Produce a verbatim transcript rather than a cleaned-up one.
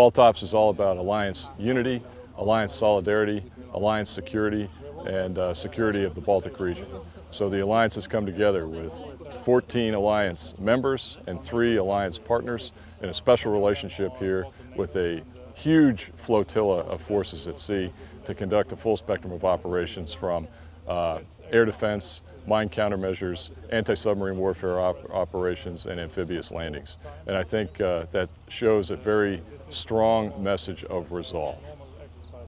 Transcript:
BALTOPS is all about alliance unity, alliance solidarity, alliance security, and uh, security of the Baltic region. So the alliance has come together with fourteen alliance members and three alliance partners in a special relationship here with a huge flotilla of forces at sea to conduct a full spectrum of operations from uh, air defense, mine countermeasures, anti-submarine warfare op operations, and amphibious landings. And I think uh, that shows a very strong message of resolve.